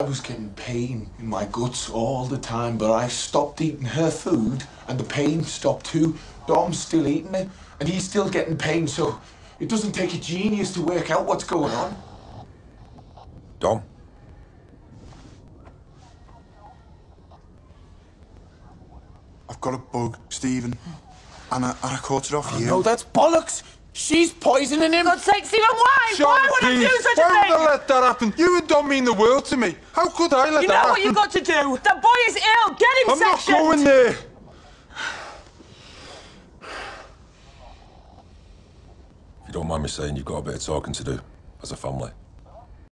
I was getting pain in my guts all the time, but I stopped eating her food and the pain stopped too. Dom's still eating it and he's still getting pain, so it doesn't take a genius to work out what's going on. Dom? I've got a bug, Stephen, and I caught it off you. No, that's bollocks! She's poisoning him! For God's sake, Stephen, why? Sean, why would I do such a thing? Why would I let that happen? You and Dom mean the world to me. How could I let that happen? You know what you've got to do? The boy is ill. Get him sectioned. I'm not going there. If you don't mind me saying, you've got a bit of talking to do as a family.